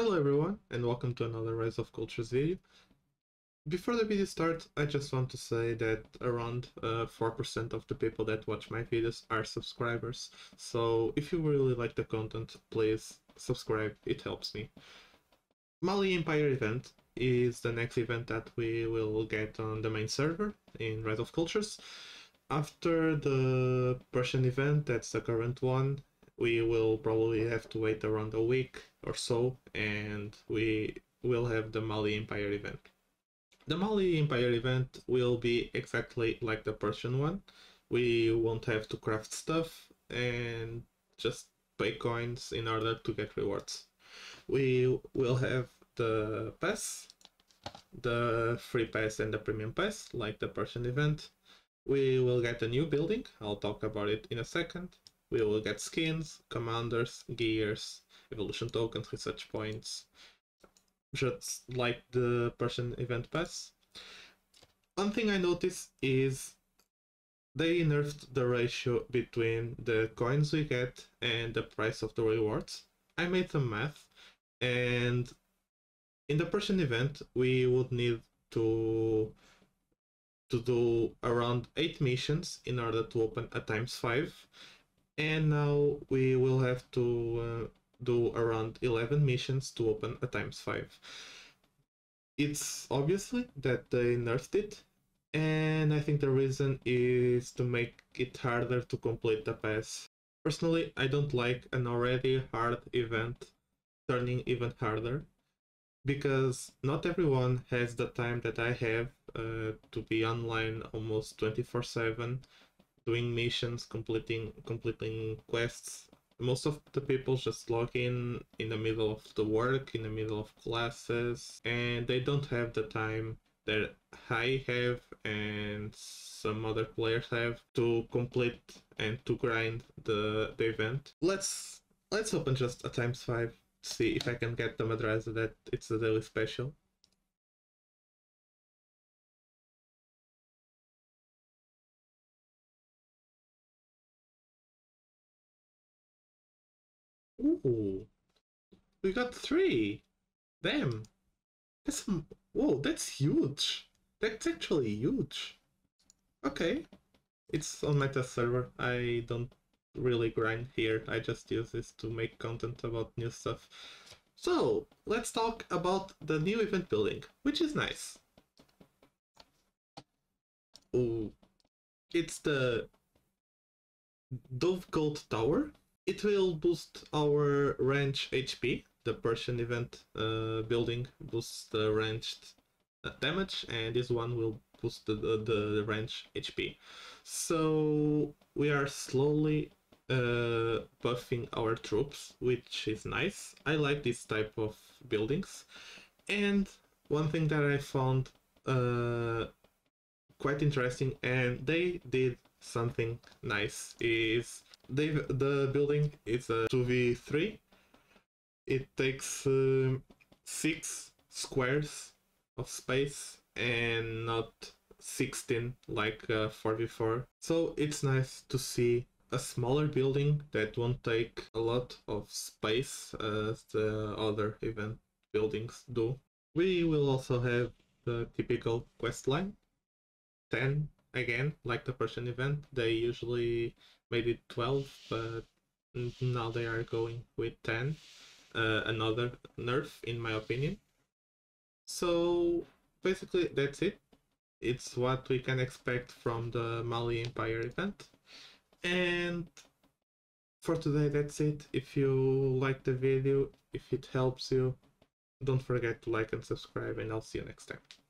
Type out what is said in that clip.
Hello everyone, and welcome to another Rise of Cultures video. Before the video starts, I just want to say that around 4% of the people that watch my videos are subscribers, so if you really like the content, please subscribe, it helps me. Mali Empire event is the next event that we will get on the main server in Rise of Cultures. After the Persian event, that's the current one, we will probably have to wait around a week or so, and we will have the Mali Empire event. The Mali Empire event will be exactly like the Persian one. We won't have to craft stuff and just pay coins in order to get rewards. We will have the pass, the free pass and the premium pass, like the Persian event. We will get a new building, I'll talk about it in a second. We will get skins, commanders, gears, evolution tokens, research points, just like the Persian event pass. One thing I noticed is they nerfed the ratio between the coins we get and the price of the rewards. I made some math, and in the Persian event we would need to do around 8 missions in order to open a ×5. And now we will have to do around 11 missions to open a ×5. It's obviously that they nerfed it, and I think the reason is to make it harder to complete the pass. Personally, I don't like an already hard event turning even harder, because not everyone has the time that I have to be online almost 24/7. Doing missions, completing quests. Most of the people just log in the middle of the work, in the middle of classes, and they don't have the time that I have and some other players have to complete and to grind the event. Let's open just a ×5 to see if I can get the Madrasa that it's a daily special. Ooh, we got 3. Damn, whoa, that's huge. That's actually huge. Okay, it's on my test server. I don't really grind here. I just use this to make content about new stuff. So let's talk about the new event building, which is nice. Ooh, it's the Dove Gold Tower. It will boost our range HP. The Persian event building boosts the ranged damage, and this one will boost the range HP. So we are slowly buffing our troops, which is nice. I like this type of buildings. And one thing that I found quite interesting, and they did something nice, is the building is a 2v3. It takes 6 squares of space and not 16 like 4v4. So it's nice to see a smaller building that won't take a lot of space as the other event buildings do. We will also have the typical quest line, 10. Again, like the Persian event, they usually made it 12, but now they are going with 10. Another nerf, in my opinion. So basically, that's it. It's what we can expect from the Mali Empire event. And for today, that's it. If you like the video, if it helps you, don't forget to like and subscribe, and I'll see you next time.